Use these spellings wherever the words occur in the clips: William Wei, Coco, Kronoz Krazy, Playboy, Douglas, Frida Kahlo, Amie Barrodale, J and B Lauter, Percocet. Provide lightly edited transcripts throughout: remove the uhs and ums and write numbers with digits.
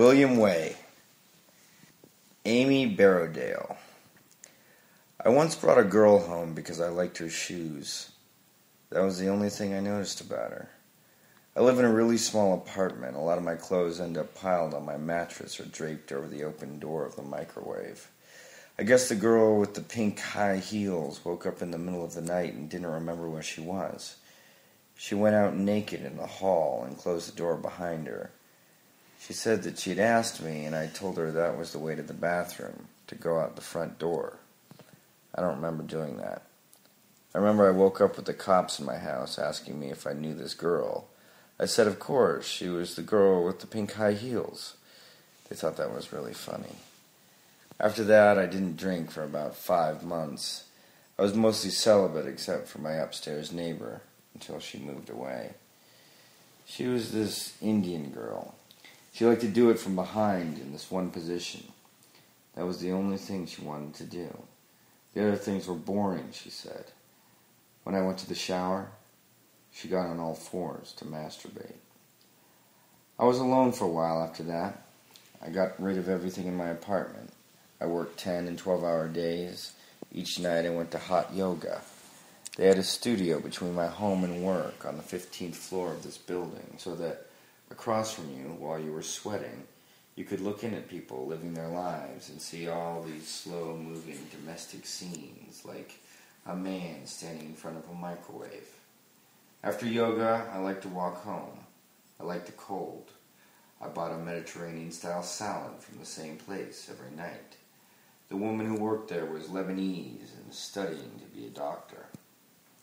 William Wei. Amie Barrodale. I once brought a girl home because I liked her shoes. That was the only thing I noticed about her. I live in a really small apartment. A lot of my clothes end up piled on my mattress or draped over the open door of the microwave. I guess the girl with the pink high heels woke up in the middle of the night and didn't remember where she was. She went out naked in the hall and closed the door behind her. She said that she'd asked me, and I told her that was the way to the bathroom, to go out the front door. I don't remember doing that. I remember I woke up with the cops in my house asking me if I knew this girl. I said, of course, she was the girl with the pink high heels. They thought that was really funny. After that, I didn't drink for about 5 months. I was mostly celibate except for my upstairs neighbor, until she moved away. She was this Indian girl. She liked to do it from behind in this one position. That was the only thing she wanted to do. The other things were boring, she said. When I went to the shower, she got on all fours to masturbate. I was alone for a while after that. I got rid of everything in my apartment. I worked 10 and 12-hour days. Each night I went to hot yoga. They had a studio between my home and work on the 15th floor of this building, so that across from you, while you were sweating, you could look in at people living their lives and see all these slow-moving domestic scenes, like a man standing in front of a microwave. After yoga, I like to walk home. I like the cold. I bought a Mediterranean-style salad from the same place every night. The woman who worked there was Lebanese and studying to be a doctor.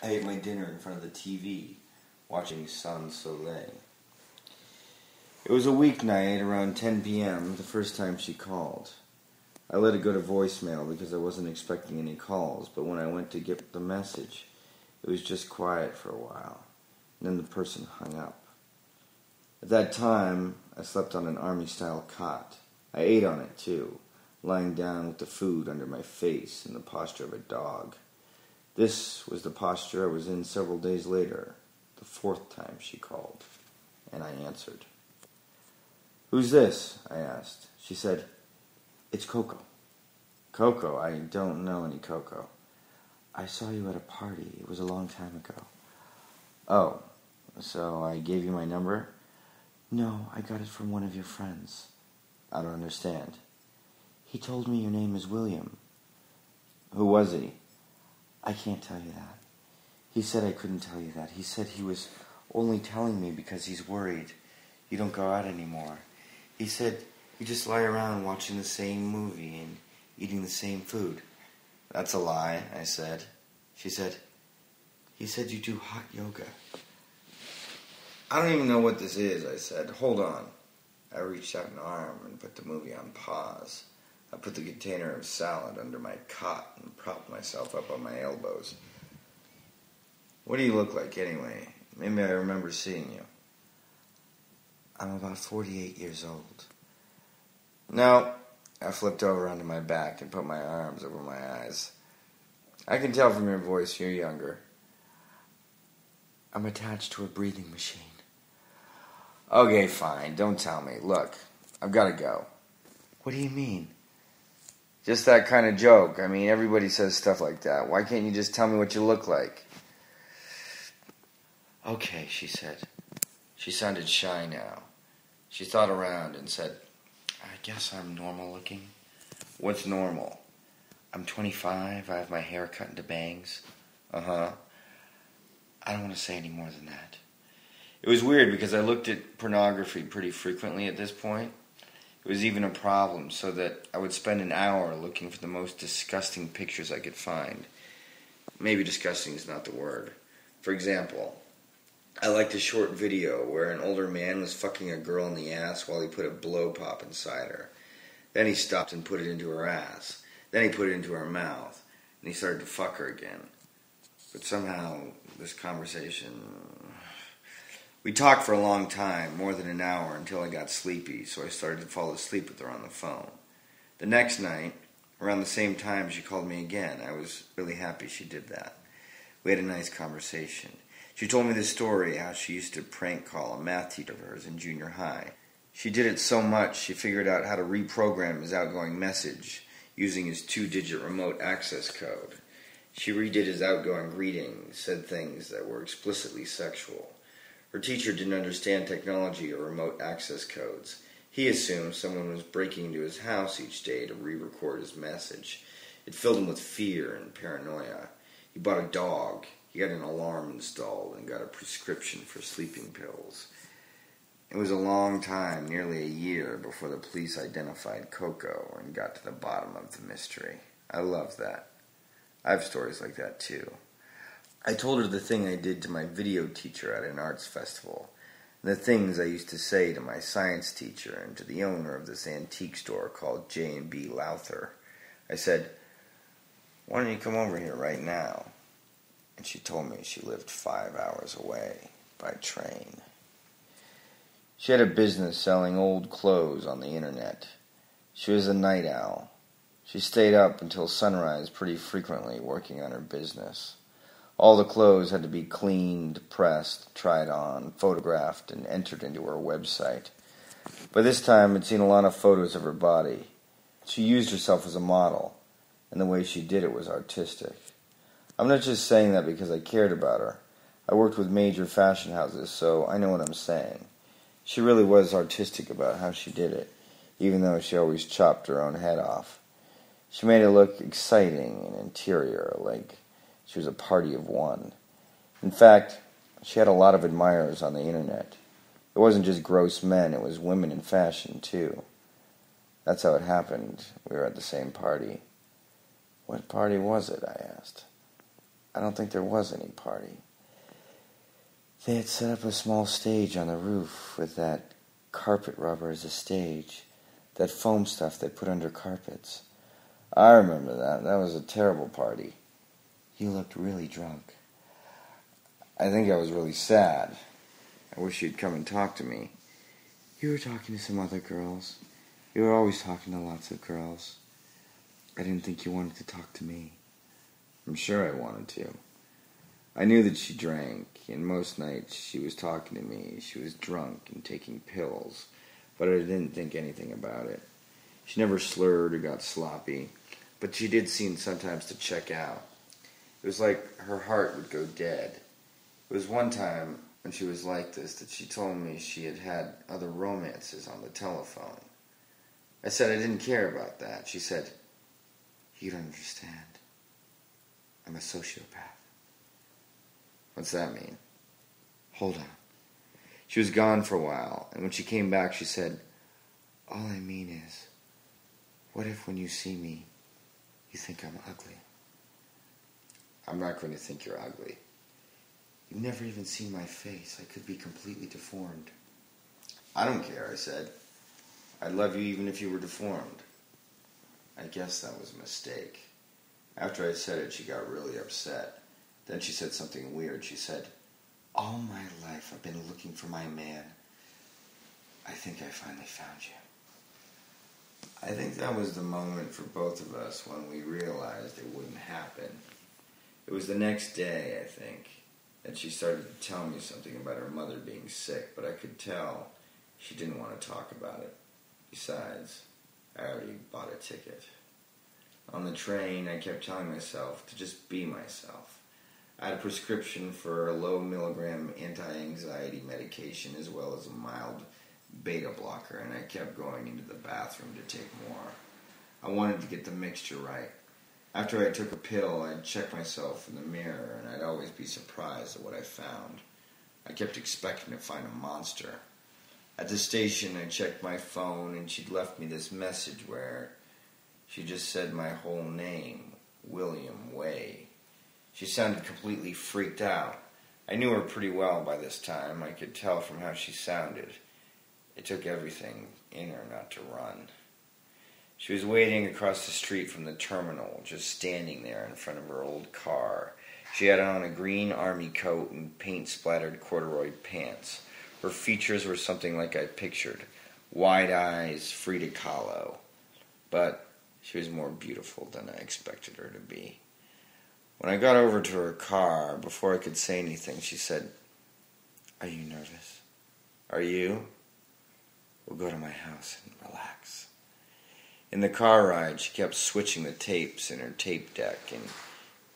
I ate my dinner in front of the TV, watching Sans Soleil. It was a weeknight around 10 p.m., the first time she called. I let it go to voicemail because I wasn't expecting any calls, but when I went to get the message, it was just quiet for a while, and then the person hung up. At that time, I slept on an army-style cot. I ate on it, too, lying down with the food under my face in the posture of a dog. This was the posture I was in several days later, the fourth time she called, and I answered. "Who's this?" I asked. She said, "It's Coco." "Coco? I don't know any Coco." "I saw you at a party. It was a long time ago." "Oh, so I gave you my number?" "No, I got it from one of your friends." "I don't understand." "He told me your name is William." "Who was he?" "I can't tell you that. He said I couldn't tell you that. He said he was only telling me because he's worried. You don't go out anymore. He said you just lie around watching the same movie and eating the same food." "That's a lie," I said. She said, "He said you do hot yoga." "I don't even know what this is," I said. "Hold on." I reached out an arm and put the movie on pause. I put the container of salad under my cot and propped myself up on my elbows. "What do you look like, anyway? Maybe I remember seeing you." "I'm about 48 years old." "No." I flipped over onto my back and put my arms over my eyes. "I can tell from your voice you're younger." "I'm attached to a breathing machine." "Okay, fine. Don't tell me. Look, I've got to go." "What do you mean?" "Just that kind of joke. I mean, everybody says stuff like that. Why can't you just tell me what you look like?" "Okay," she said. She sounded shy now. She thought around and said, "I guess I'm normal looking." "What's normal?" "I'm 25. I have my hair cut into bangs." "Uh-huh." "I don't want to say any more than that." It was weird because I looked at pornography pretty frequently at this point. It was even a problem, so that I would spend an hour looking for the most disgusting pictures I could find. Maybe disgusting is not the word. For example, I liked a short video where an older man was fucking a girl in the ass while he put a blow pop inside her. Then he stopped and put it into her ass. Then he put it into her mouth, and he started to fuck her again. But somehow, this conversation... We talked for a long time, more than an hour, until I got sleepy, so I started to fall asleep with her on the phone. The next night, around the same time, she called me again. I was really happy she did that. We had a nice conversation. She told me the story, how she used to prank call a math teacher of hers in junior high. She did it so much, she figured out how to reprogram his outgoing message using his 2-digit remote access code. She redid his outgoing greeting, said things that were explicitly sexual. Her teacher didn't understand technology or remote access codes. He assumed someone was breaking into his house each day to re-record his message. It filled him with fear and paranoia. He bought a dog. He got an alarm installed and got a prescription for sleeping pills. It was a long time, nearly a year, before the police identified Coco and got to the bottom of the mystery. I love that. I have stories like that, too. I told her the thing I did to my video teacher at an arts festival, and the things I used to say to my science teacher and to the owner of this antique store called J and B Lauter. I said, "Why don't you come over here right now?" And she told me she lived 5 hours away by train. She had a business selling old clothes on the internet. She was a night owl. She stayed up until sunrise pretty frequently working on her business. All the clothes had to be cleaned, pressed, tried on, photographed, and entered into her website. By this time, I'd seen a lot of photos of her body. She used herself as a model, and the way she did it was artistic. I'm not just saying that because I cared about her. I worked with major fashion houses, so I know what I'm saying. She really was artistic about how she did it, even though she always chopped her own head off. She made it look exciting and interior, like she was a party of one. In fact, she had a lot of admirers on the internet. It wasn't just gross men, it was women in fashion, too. That's how it happened. We were at the same party. "What party was it?" I asked. "I don't think there was any party. They had set up a small stage on the roof with that carpet rubber as a stage, that foam stuff they put under carpets. I remember that. That was a terrible party. You looked really drunk. I think I was really sad. I wish you'd come and talk to me. You were talking to some other girls. You were always talking to lots of girls. I didn't think you wanted to talk to me." "I'm sure I wanted to." I knew that she drank, and most nights she was talking to me. She was drunk and taking pills, but I didn't think anything about it. She never slurred or got sloppy, but she did seem sometimes to check out. It was like her heart would go dead. It was one time when she was like this that she told me she had had other romances on the telephone. I said I didn't care about that. She said, "You don't understand. I'm a sociopath." "What's that mean?" "Hold on." She was gone for a while, and when she came back, she said, "All I mean is, what if when you see me, you think I'm ugly?" "I'm not going to think you're ugly." "You've never even seen my face. I could be completely deformed." "I don't care," I said. "I'd love you even if you were deformed." I guess that was a mistake. After I said it, she got really upset. Then she said something weird. She said, "All my life I've been looking for my man. I think I finally found you." I think that was the moment for both of us when we realized it wouldn't happen. It was the next day, I think, that she started to tell me something about her mother being sick, but I could tell she didn't want to talk about it. Besides, I already bought a ticket. On the train, I kept telling myself to just be myself. I had a prescription for a low-milligram anti-anxiety medication as well as a mild beta blocker, and I kept going into the bathroom to take more. I wanted to get the mixture right. After I took a pill, I'd check myself in the mirror, and I'd always be surprised at what I found. I kept expecting to find a monster. At the station, I checked my phone, and she'd left me this message where she just said my whole name, William Wei. She sounded completely freaked out. I knew her pretty well by this time. I could tell from how she sounded. It took everything in her not to run. She was waiting across the street from the terminal, just standing there in front of her old car. She had on a green army coat and paint-splattered corduroy pants. Her features were something like I pictured. Wide eyes, Frida Kahlo. But she was more beautiful than I expected her to be. When I got over to her car, before I could say anything, she said, "Are you nervous? Are you?" We'll go to my house and relax. In the car ride, she kept switching the tapes in her tape deck and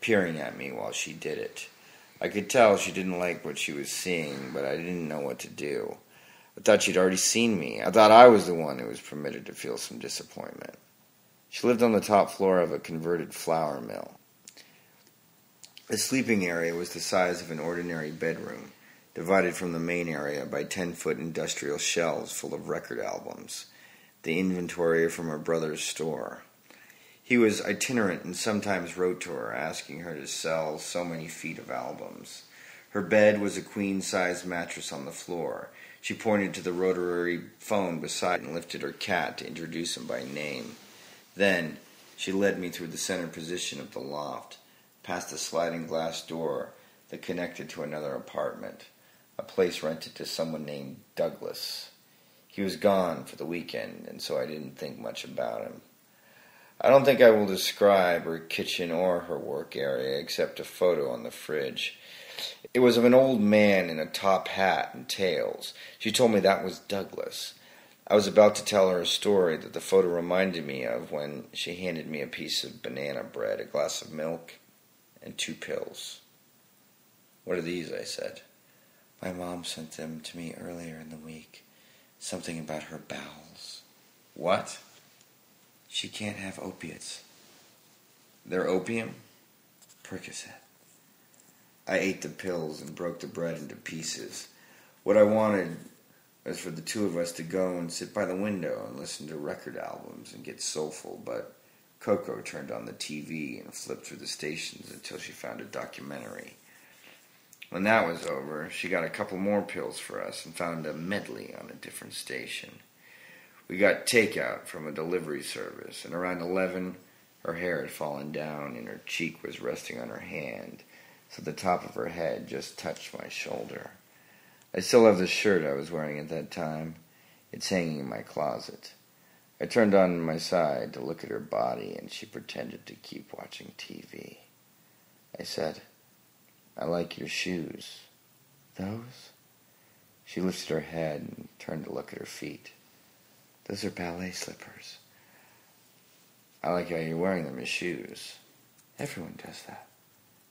peering at me while she did it. I could tell she didn't like what she was seeing, but I didn't know what to do. I thought she'd already seen me. I thought I was the one who was permitted to feel some disappointment. She lived on the top floor of a converted flour mill. The sleeping area was the size of an ordinary bedroom, divided from the main area by 10-foot industrial shelves full of record albums, the inventory from her brother's store. He was itinerant and sometimes wrote to her, asking her to sell so many feet of albums. Her bed was a queen-sized mattress on the floor. She pointed to the rotary phone beside and lifted her cat to introduce him by name. Then she led me through the center position of the loft, past a sliding glass door that connected to another apartment, a place rented to someone named Douglas. He was gone for the weekend, and so I didn't think much about him. I don't think I will describe her kitchen or her work area, except a photo on the fridge. It was of an old man in a top hat and tails. She told me that was Douglas. I was about to tell her a story that the photo reminded me of when she handed me a piece of banana bread, a glass of milk, and 2 pills. "What are these?" I said. "My mom sent them to me earlier in the week. Something about her bowels." "What?" "She can't have opiates." "They're opium?" "Percocet." I ate the pills and broke the bread into pieces. What I wanted was for the two of us to go and sit by the window and listen to record albums and get soulful, but Coco turned on the TV and flipped through the stations until she found a documentary. When that was over, she got a couple more pills for us and found a medley on a different station. We got takeout from a delivery service, and around 11, her hair had fallen down and her cheek was resting on her hand, so the top of her head just touched my shoulder. I still have the shirt I was wearing at that time. It's hanging in my closet. I turned on my side to look at her body, and she pretended to keep watching TV. I said, "I like your shoes." "Those?" She lifted her head and turned to look at her feet. "Those are ballet slippers. I like how you're wearing them as shoes." "Everyone does that."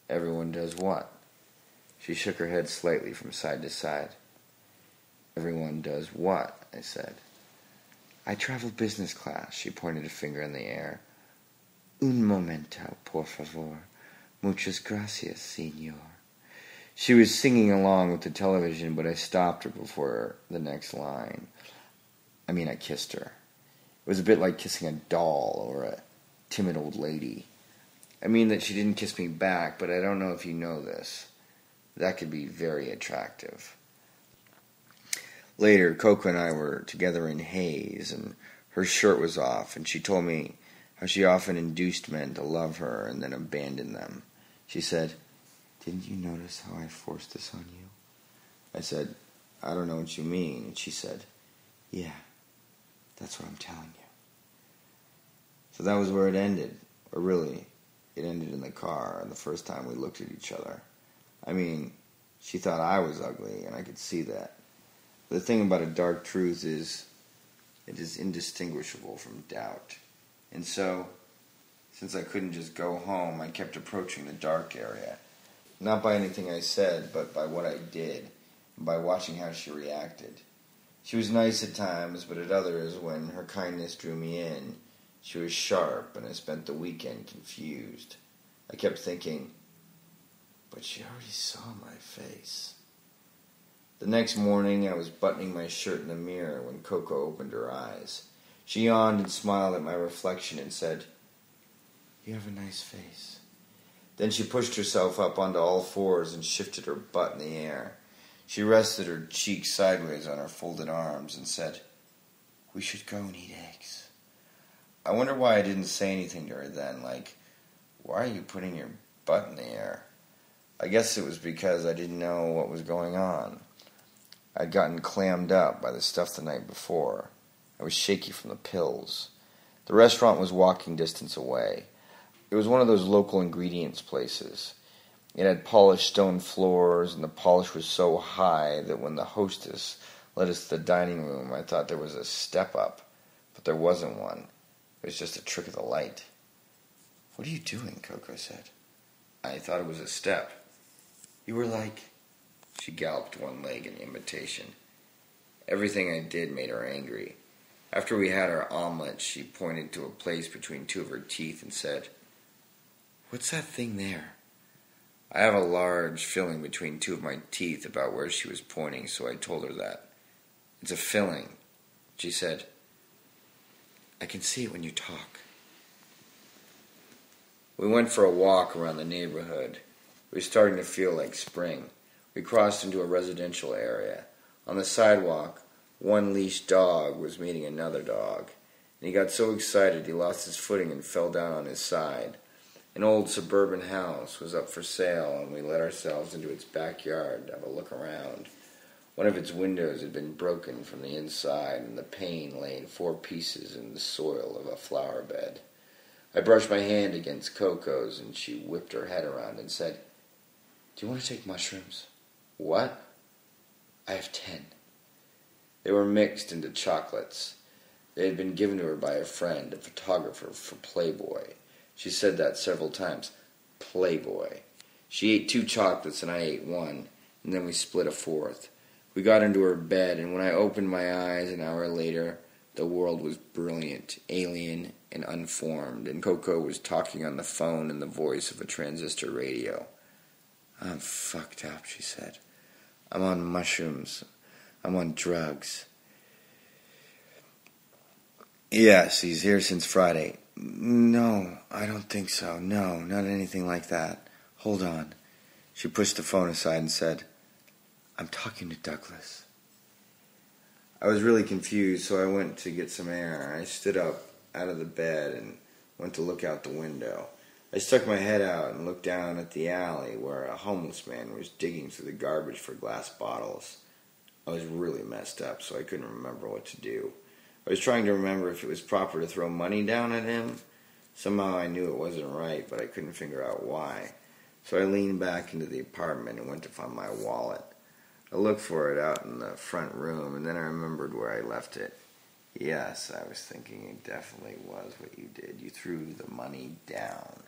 "Everyone does what?" She shook her head slightly from side to side. "Everyone does what?" I said. "I travel business class." She pointed a finger in the air. "Un momento, por favor. Muchas gracias, señor." She was singing along with the television, but I stopped her before the next line. I kissed her. It was a bit like kissing a doll or a timid old lady. I mean that she didn't kiss me back, but I don't know if you know this. That could be very attractive. Later, Coco and I were together in Hayes, and her shirt was off, and she told me how she often induced men to love her and then abandoned them. She said, "Didn't you notice how I forced this on you?" I said, "I don't know what you mean." And she said, "Yeah, that's what I'm telling you." So that was where it ended. Or really, it ended in the car, and the first time we looked at each other. She thought I was ugly, and I could see that. The thing about a dark truth is, it is indistinguishable from doubt. And so, since I couldn't just go home, I kept approaching the dark area. Not by anything I said, but by what I did, and by watching how she reacted. She was nice at times, but at others, when her kindness drew me in, she was sharp, and I spent the weekend confused. I kept thinking, but she already saw my face. The next morning, I was buttoning my shirt in the mirror when Coco opened her eyes. She yawned and smiled at my reflection and said, "You have a nice face." Then she pushed herself up onto all fours and shifted her butt in the air. She rested her cheek sideways on her folded arms and said, "We should go and eat eggs." I wonder why I didn't say anything to her then, like, "Why are you putting your butt in the air?" I guess it was because I didn't know what was going on. I'd gotten clammed up by the stuff the night before. I was shaky from the pills. The restaurant was walking distance away. It was one of those local ingredients places. It had polished stone floors, and the polish was so high that when the hostess led us to the dining room. I thought there was a step up, but there wasn't one. It was just a trick of the light. What are you doing? Coco said. I thought it was a step. You were like... She galloped one leg in imitation. Everything I did made her angry. After we had our omelet, she pointed to a place between two of her teeth and said, "What's that thing there?" I have a large filling between two of my teeth about where she was pointing, so I told her that. "It's a filling," she said. "I can see it when you talk." We went for a walk around the neighborhood. It was starting to feel like spring. We crossed into a residential area. On the sidewalk, one leashed dog was meeting another dog, and he got so excited he lost his footing and fell down on his side. An old suburban house was up for sale, and we let ourselves into its backyard to have a look around. One of its windows had been broken from the inside, and the pane lay in four pieces in the soil of a flower bed. I brushed my hand against Coco's, and she whipped her head around and said, "Do you want to take mushrooms?" "What?" "I have 10. They were mixed into chocolates. They had been given to her by a friend, a photographer for Playboy. She said that several times. Playboy. She ate 2 chocolates and I ate 1, and then we split a 4th. We got into her bed, and when I opened my eyes an hour later, the world was brilliant, alien, and unformed, and Coco was talking on the phone in the voice of a transistor radio. "I'm fucked up," she said. "I'm on mushrooms. I'm on drugs." "Yes, he's here since Friday." "No, I don't think so. No, not anything like that. Hold on." She pushed the phone aside and said, "I'm talking to Douglas." I was really confused, so I went to get some air. I stood up out of the bed and went to look out the window. I stuck my head out and looked down at the alley where a homeless man was digging through the garbage for glass bottles. I was really messed up, so I couldn't remember what to do. I was trying to remember if it was proper to throw money down at him. Somehow I knew it wasn't right, but I couldn't figure out why. So I leaned back into the apartment and went to find my wallet. I looked for it out in the front room, and then I remembered where I left it. "Yes," I was thinking, "it definitely was what you did. You threw the money down."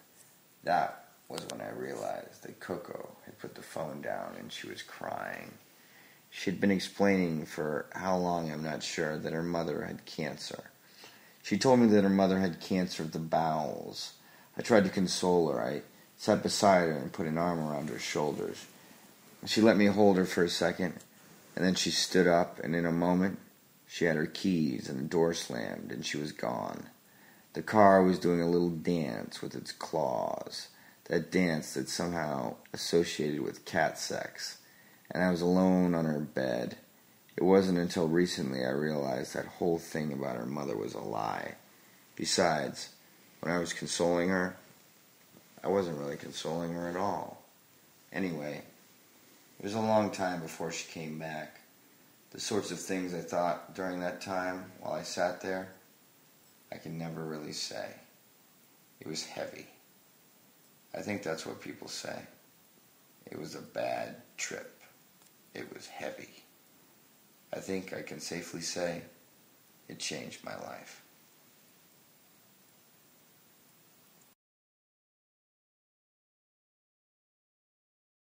That was when I realized that Coco had put the phone down and she was crying. She had been explaining for how long, I'm not sure, that her mother had cancer. She told me that her mother had cancer of the bowels. I tried to console her. I sat beside her and put an arm around her shoulders. She let me hold her for a second, and then she stood up, and in a moment, she had her keys, and the door slammed, and she was gone. The car was doing a little dance with its claws, that dance that's somehow associated with cat sex. And I was alone on her bed. It wasn't until recently I realized that whole thing about her mother was a lie. Besides, when I was consoling her, I wasn't really consoling her at all. Anyway, it was a long time before she came back. The sorts of things I thought during that time while I sat there, I can never really say. It was heavy. I think that's what people say. It was a bad trip. It was heavy. I think I can safely say it changed my life.